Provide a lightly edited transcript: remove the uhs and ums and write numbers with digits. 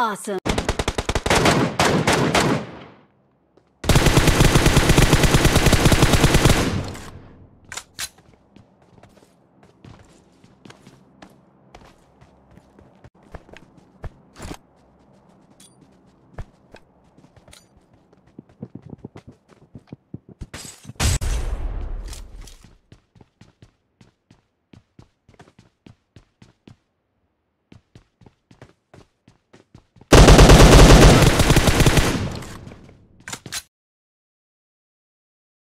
Awesome.